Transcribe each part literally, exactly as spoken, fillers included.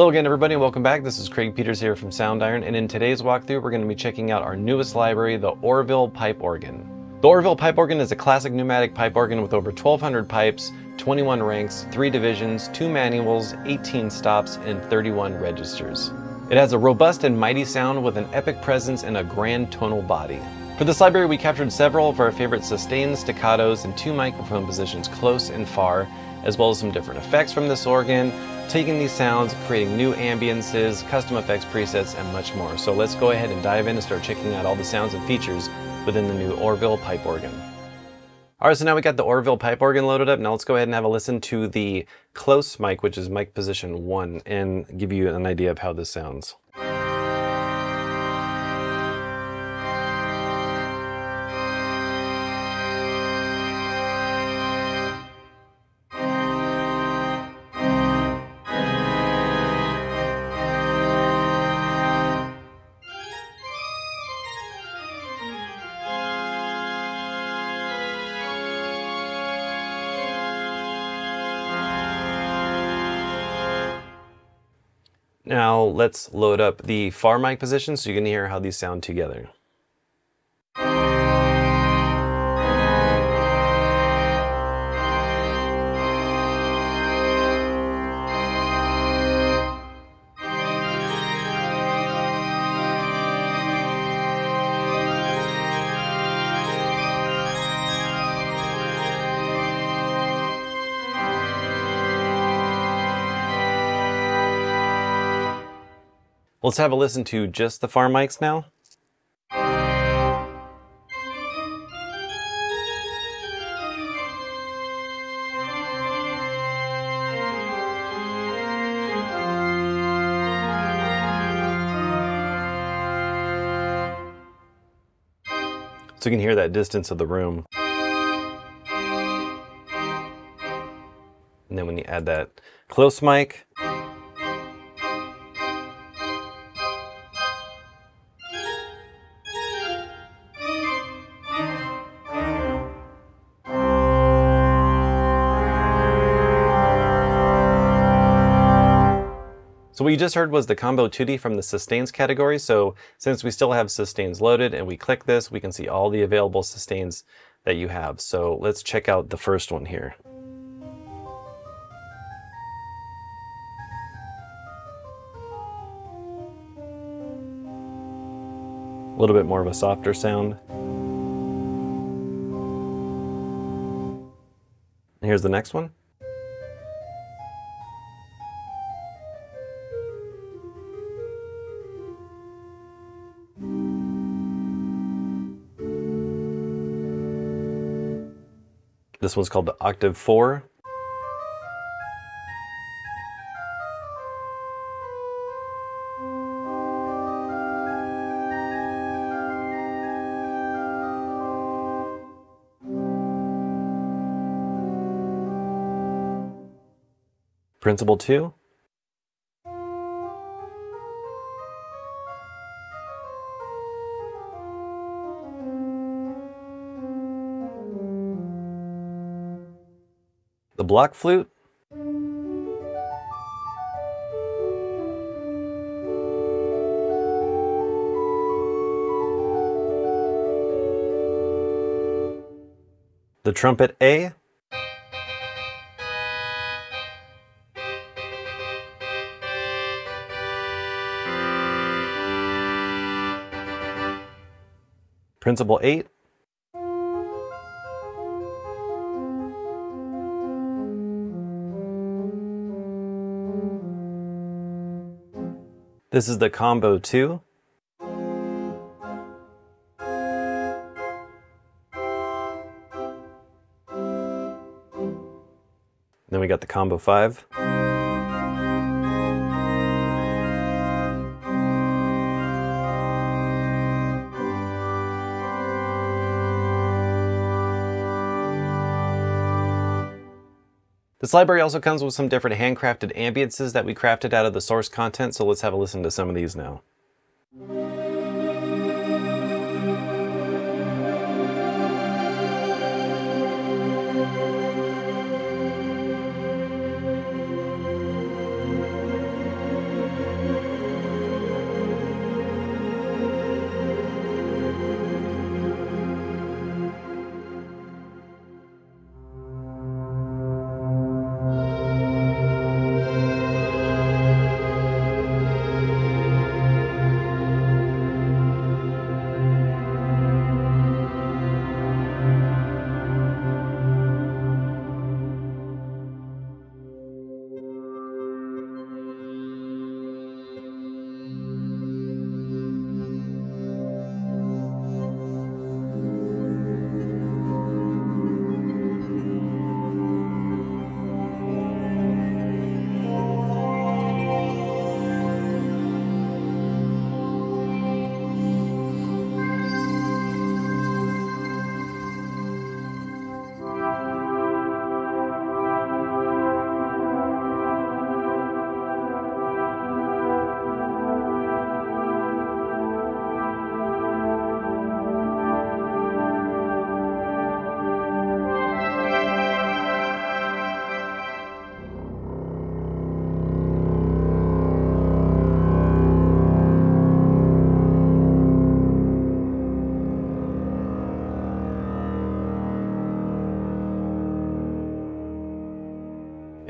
Hello again, everybody, and welcome back. This is Craig Peters here from Soundiron, and in today's walkthrough, we're going to be checking out our newest library, the Orrville Pipe Organ. The Orrville Pipe Organ is a classic pneumatic pipe organ with over twelve hundred pipes, twenty-one ranks, three divisions, two manuals, eighteen stops, and thirty-one registers. It has a robust and mighty sound with an epic presence and a grand tonal body. For this library, we captured several of our favorite sustains, staccatos, and two microphone positions close and far, as well as some different effects from this organ, taking these sounds, creating new ambiences, custom effects presets, and much more. So let's go ahead and dive in and start checking out all the sounds and features within the new Orrville Pipe Organ. All right, so now we got the Orrville Pipe Organ loaded up. Now let's go ahead and have a listen to the close mic, which is mic position one, and give you an idea of how this sounds. Now let's load up the far mic position so you can hear how these sound together. Let's have a listen to just the far mics now. So you can hear that distance of the room. And then when you add that close mic, so what you just heard was the combo two D from the sustains category. So since we still have sustains loaded and we click this, we can see all the available sustains that you have. So let's check out the first one here. A little bit more of a softer sound. And here's the next one. This one's called the octave four. Principal two. The block flute. The trumpet A. Principal eight. This is the combo two. Then we got the combo five. This library also comes with some different handcrafted ambiences that we crafted out of the source content, so let's have a listen to some of these now.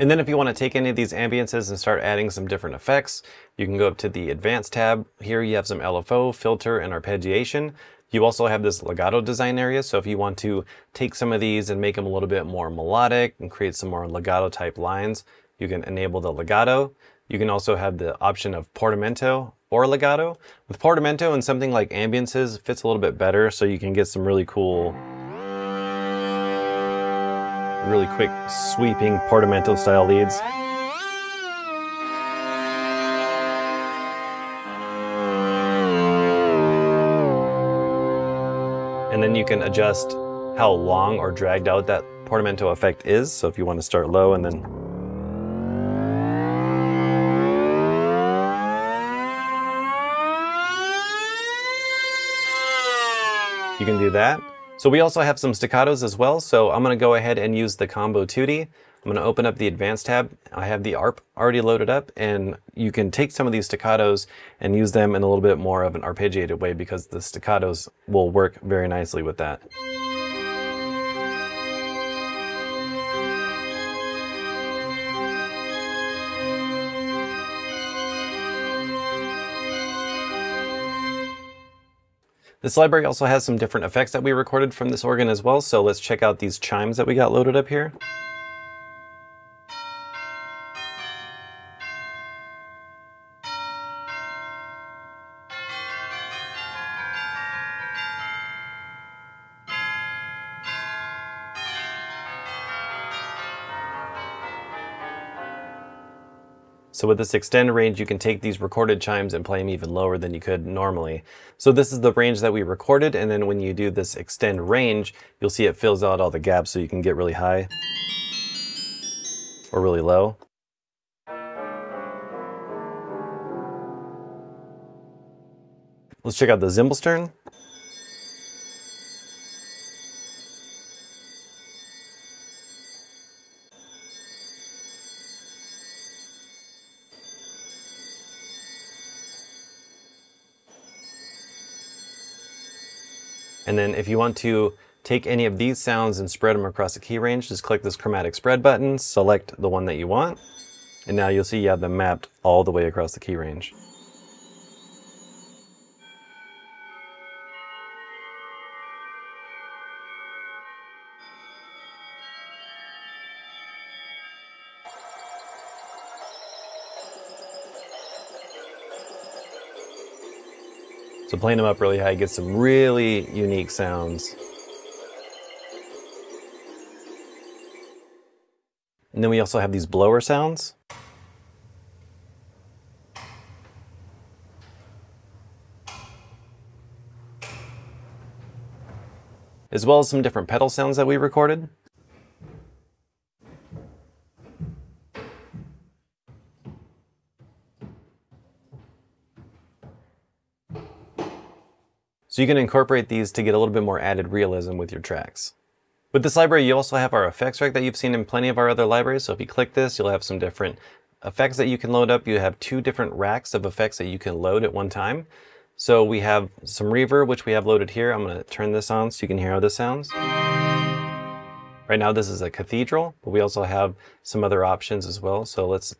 And then if you want to take any of these ambiances and start adding some different effects, you can go up to the Advanced tab. Here you have some L F O, filter, and arpeggiation. You also have this legato design area, so if you want to take some of these and make them a little bit more melodic and create some more legato type lines, you can enable the legato. You can also have the option of portamento or legato. With portamento and something like ambiances, it fits a little bit better, so you can get some really cool, really quick sweeping portamento style leads. And then you can adjust how long or dragged out that portamento effect is. So if you want to start low and then... you can do that. So we also have some staccatos as well. So I'm going to go ahead and use the combo two D. I'm going to open up the Advanced tab. I have the A R P already loaded up, and you can take some of these staccatos and use them in a little bit more of an arpeggiated way, because the staccatos will work very nicely with that. This library also has some different effects that we recorded from this organ as well, so let's check out these chimes that we got loaded up here. So with this extend range, you can take these recorded chimes and play them even lower than you could normally. So this is the range that we recorded, and then when you do this extend range, you'll see it fills out all the gaps, so you can get really high or really low. Let's check out the Zimbelstern. And then if you want to take any of these sounds and spread them across the key range, just click this chromatic spread button, select the one that you want, and now you'll see you have them mapped all the way across the key range. So playing them up really high gets some really unique sounds. And then we also have these blower sounds. As well as some different pedal sounds that we recorded. So you can incorporate these to get a little bit more added realism with your tracks. With this library, you also have our effects rack that you've seen in plenty of our other libraries. So if you click this, you'll have some different effects that you can load up. You have two different racks of effects that you can load at one time. So we have some reverb, which we have loaded here. I'm gonna turn this on so you can hear how this sounds. Right now, this is a cathedral, but we also have some other options as well. So let's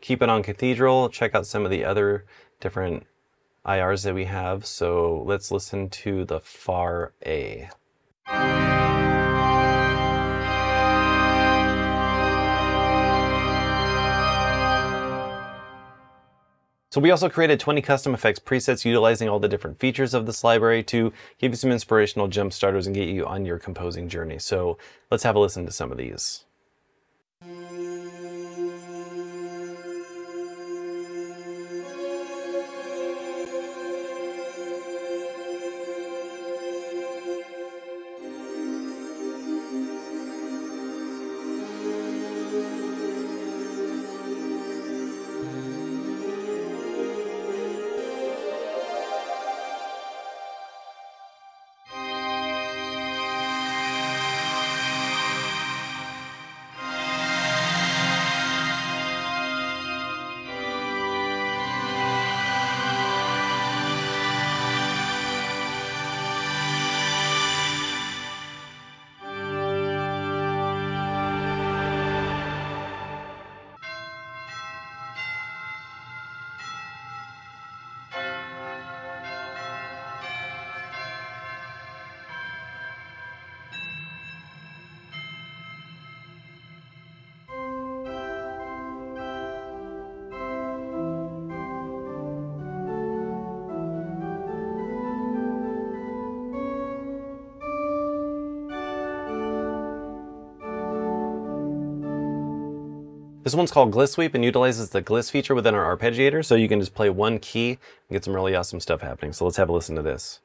keep it on cathedral, check out some of the other different I Rs that we have. So let's listen to the Far A. So we also created twenty custom effects presets utilizing all the different features of this library to give you some inspirational jump starters and get you on your composing journey. So let's have a listen to some of these. This one's called Gliss Sweep and utilizes the Gliss feature within our arpeggiator, so you can just play one key and get some really awesome stuff happening. So let's have a listen to this.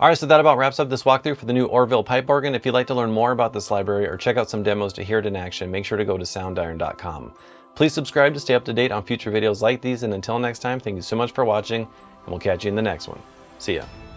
Alright, so that about wraps up this walkthrough for the new Orrville Pipe Organ. If you'd like to learn more about this library or check out some demos to hear it in action, make sure to go to soundiron dot com. Please subscribe to stay up to date on future videos like these, and until next time, thank you so much for watching, and we'll catch you in the next one. See ya.